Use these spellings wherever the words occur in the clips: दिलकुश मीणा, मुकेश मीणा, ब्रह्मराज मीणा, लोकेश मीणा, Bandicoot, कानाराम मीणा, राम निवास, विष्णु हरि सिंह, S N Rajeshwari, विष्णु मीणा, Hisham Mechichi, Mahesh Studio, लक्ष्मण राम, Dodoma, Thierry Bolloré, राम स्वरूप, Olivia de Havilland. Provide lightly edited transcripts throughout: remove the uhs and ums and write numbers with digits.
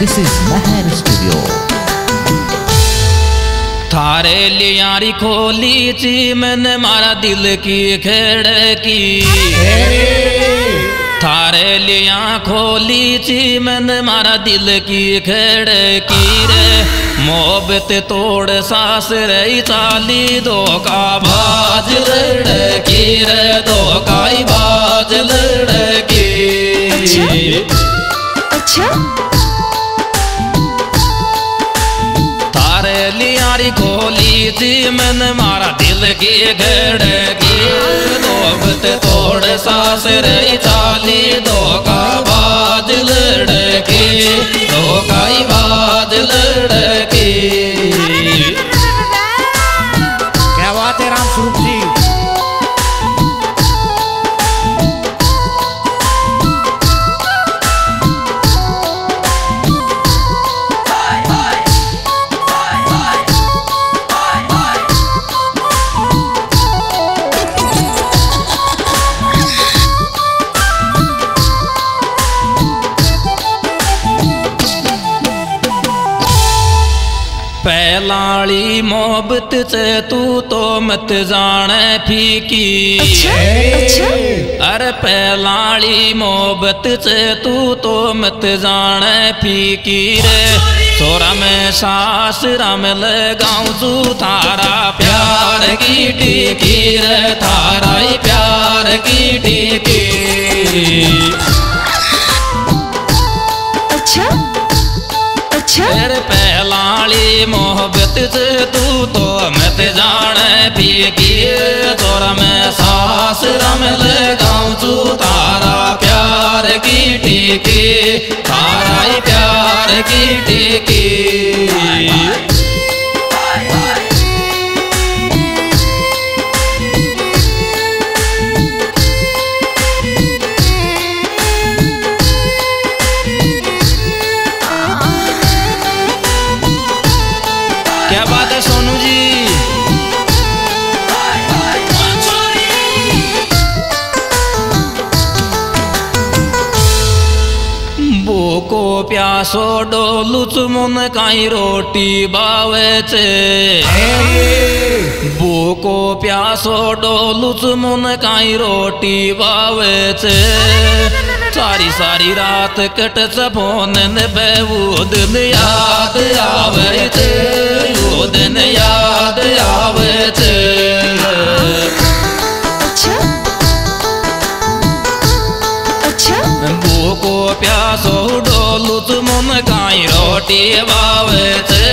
This is Mahesh Studio. थारे लियारी खोली थी मैंने मारा दिल की खिड़की, थारे लिया खोली थी मैंने मारा दिल की खिड़की रे। मोहब्बत तोड़ सास रही चाली धोखा बाज लड़की रे, धोखाई बाज लड़की। अच्छा लियारी खोली थी मैंने मारा दिल की खिड़की, मोहब्बत तोड़ सास रही चाली धोखा बाज लड़की, धोखाई बाज लड़की। क्या बात है राम स्वरूप जी, पहलाड़ी मोहब्बत से तू तो मत जाने फीकी। अरे पहलाड़ी मोहब्बत से तू तो मत जाने फीकी रे। छोरा में सास राम लगाऊं तू थारा प्यार की टीकी रे, थारा ही प्यार की टीकी। पहलाड़ी मोहब्बत से तू तो मत जाने फीकी, तोरा मैं सास रम लगाऊं तू तारा प्यार की टीकी, तारा ही प्यार की टीकी। क्या बात है सोनू जी। भूखो प्यासो डोलू चुमुन काई रोटी बावे छे, भूखो प्यासो डोलू चुमुन काई रोटी बावे छे। सारी सारी रात कट फोन पे वो दिन याद आवे थे, वो दिन याद आवे थे। भूखो प्यासो डोलू तुम काई रोटी बावे थे,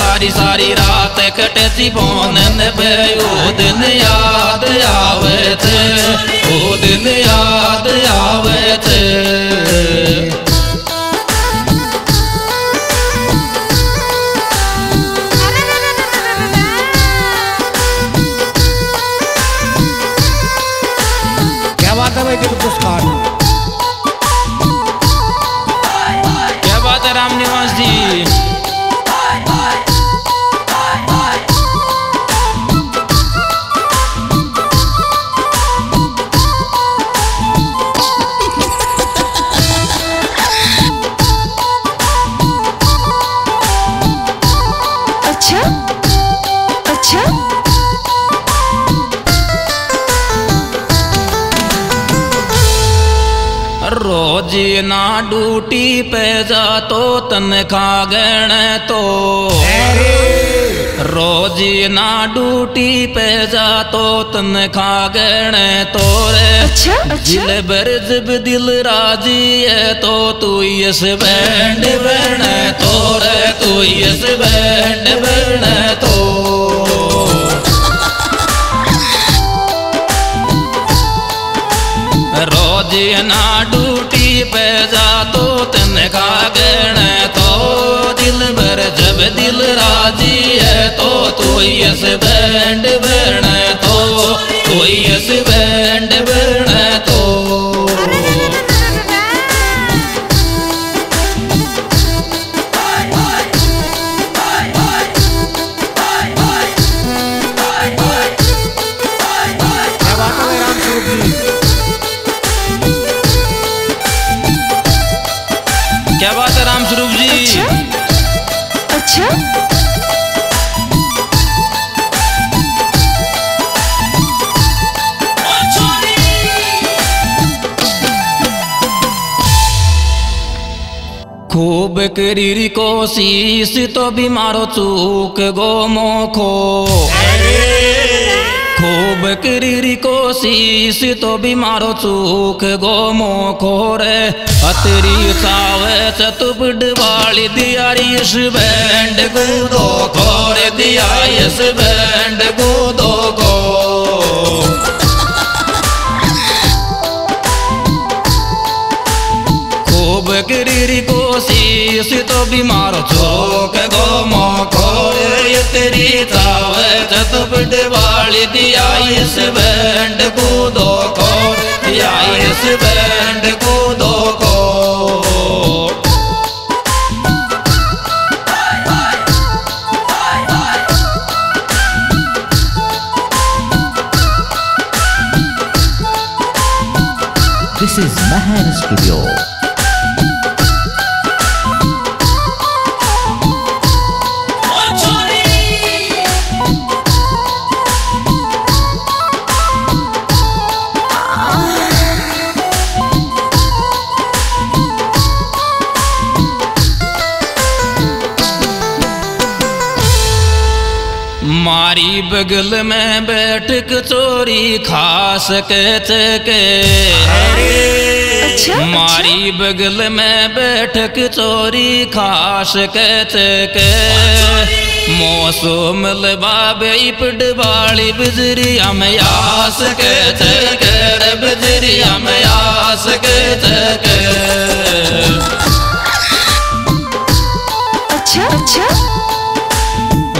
सारी सारी रात कट फोन पे वो दिन याद आवे थे, वो दिन याद आवे। क्या बात है भाई, देखो पुरस्कार। क्या बात है राम निवास जी। रोज ना ड्यूटी पे जा तो तनखा गण तो, रोज ना ड्यूटी पे जा तो तनखा गण तो रे। दिल भर जब दिल राजी है तो तू इस बैंड बण तो रे, तू इस बैंड बण तो। रोज ना पे जा तो तनखा गण तो, दिल भर जब दिल राजी है तो कोई इस बैंड बण तो, कोई इस बैंड बण तो। क्या बात है राम स्वरूप जी। अच्छा अच्छा खूब करीर कोशिश तो बीमारो चूक गो मोखो, खूब करीर कोशिश तो बीमारो चूक गो मोखो रे। अतरी सावे चतुबड़ वाली दिया यश बैंड गुदो खोर दिया यश बैंड गुदो गो। कोशिश तो बीमार चौक गो मोखो ये तेरी चावे चतुपट वाली दिया इस बैंड कूदो को दिया इस बैंड कूदो को। This is Mahesh Studio. मारी बगल में बैठ कचोरी खास के अच्छा, मारी अच्छा। बगल में बैठ कचोरी खास के मौसम लबाबे पडवाली बजरिया में आस के बजरिया में आस के।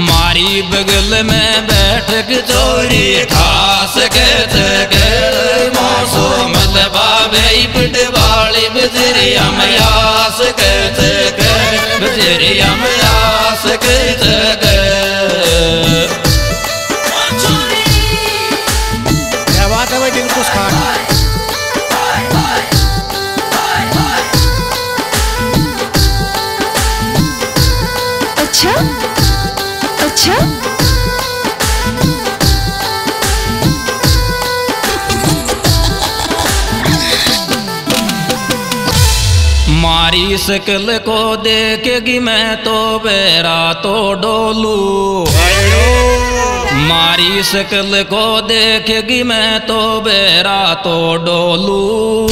मारी बगल में बैठ कचोरी खास के मौसम लबाबे पडवाली बजरिया में आस के बजरिया में आस के। क्या बात है भाई दिल कुछ खान अच्छा मारी शकल को देखेगी मैं तो बेरा तो डोलू, मारी शकल को देखेगी मैं तो बेरा तो डोलू।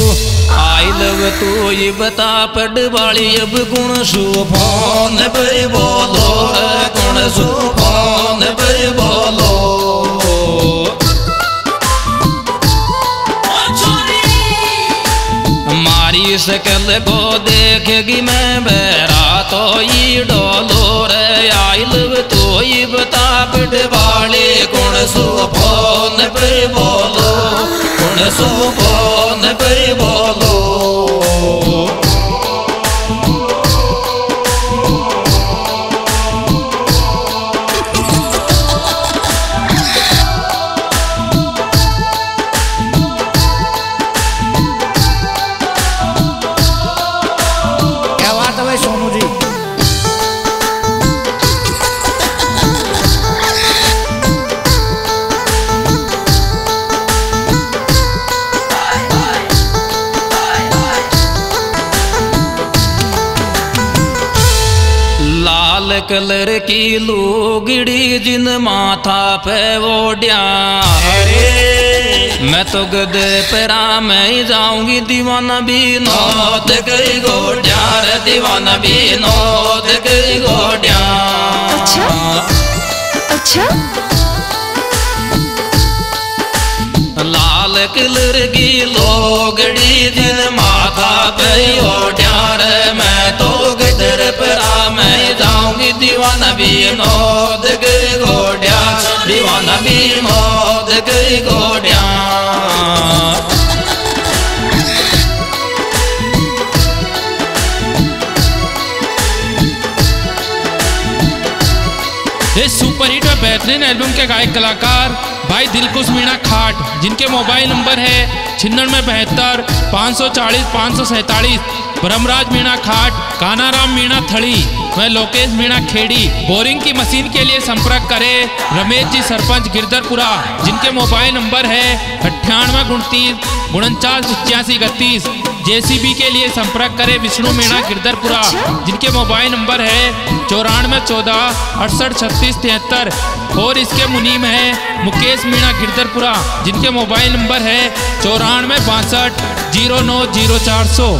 आई लव तू ये बता पडवाली अब गुण सु फोन पर बोलो गुण सु फोन पर बोलो। मारी शकल को देखेगी मैं बेरा तो ये डोलो रे। आई लव तू ये बता पडवाली गुण सु फोन पर बोलो गुण सु फोन पर बोलो। कलर की लुगड़ी जिन माथा पे ओढ़िया मैं तो गधे पेरा मैं जाऊंगी दीवाना भी नौत गई गोड्या रे दीवाना भी नौत गई गोड्या। अच्छा अच्छा लाल कलर की लोगड़ी जिन माथा पे ओढ़िया रे मैं तो गदर परा मैं जाऊंगी दीवाना भी नौद गई गोड्या दीवाना भी नौद गई गोड्या। इस सुपर हिट और बेहतरीन एल्बम के गायक कलाकार भाई दिलकुश मीणा खाट जिनके मोबाइल नंबर है 9672 540 547 ब्रह्मराज मीणा खाट, कानाराम मीणा थड़ी, मैं लोकेश मीणा खेड़ी। बोरिंग की मशीन के लिए संपर्क करें रमेश जी सरपंच गिरधरपुरा, जिनके मोबाइल नंबर है 98-29-49-8531। जेसीबी के लिए संपर्क करें विष्णु मीणा गिरधरपुरा, जिनके मोबाइल नंबर है 94-14-68-36-73। और इसके मुनीम है मुकेश मीणा गिरधरपुरा, जिनके मोबाइल नंबर है 94-62-09-0400।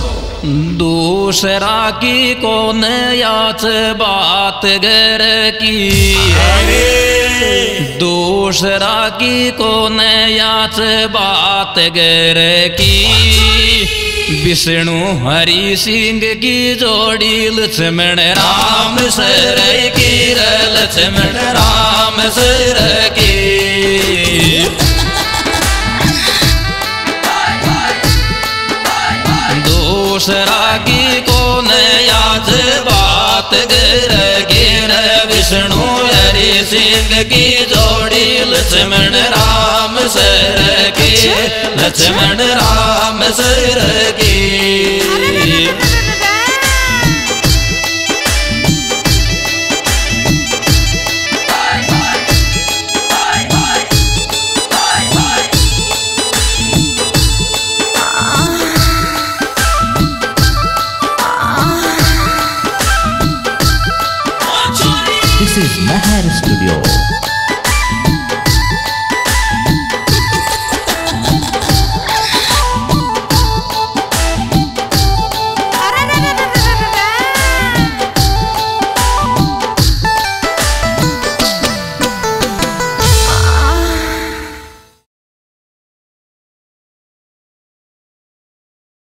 दूसरा की कौन याद बात घर की है, दूसरा की कौन याद बात घर की। विष्णु हरि सिंह की जोड़ी लक्ष्मण राम सर की, लक्ष्मण राम सर की। दूसरा की कौन याद बात गिर गिर, विष्णु हरि सिंह की जोड़ी लक्ष्मण राम सर की, लक्ष्मण राम सर की। This is Mahesh Studio.